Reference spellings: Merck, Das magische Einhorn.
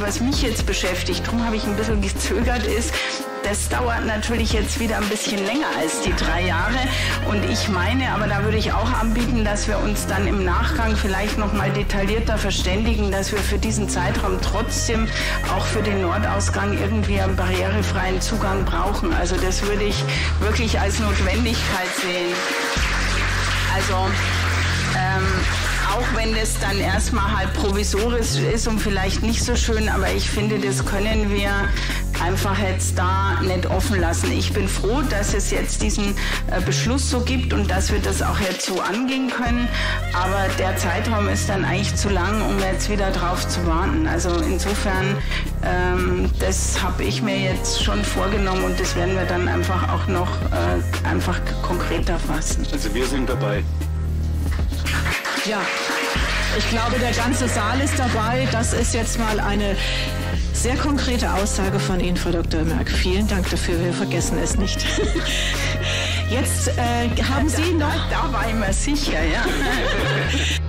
Was mich jetzt beschäftigt, darum habe ich ein bisschen gezögert, ist, das dauert natürlich jetzt wieder ein bisschen länger als die 3 Jahre. Und ich meine, aber da würde ich auch anbieten, dass wir uns dann im Nachgang vielleicht nochmal detaillierter verständigen, dass wir für diesen Zeitraum trotzdem auch für den Nordausgang irgendwie einen barrierefreien Zugang brauchen. Also das würde ich wirklich als Notwendigkeit sehen. Also auch wenn das dann erstmal halt provisorisch ist und vielleicht nicht so schön, aber ich finde, das können wir einfach jetzt da nicht offen lassen. Ich bin froh, dass es jetzt diesen Beschluss so gibt und dass wir das auch jetzt so angehen können, aber der Zeitraum ist dann eigentlich zu lang, um jetzt wieder drauf zu warten. Also insofern, das habe ich mir jetzt schon vorgenommen und das werden wir dann einfach auch noch einfach konkreter fassen. Also wir sind dabei. Ja, ich glaube, der ganze Saal ist dabei. Das ist jetzt mal eine sehr konkrete Aussage von Ihnen, Frau Dr. Merck. Vielen Dank dafür, wir vergessen es nicht. Jetzt haben Sie noch... Da war ich mir sicher, ja.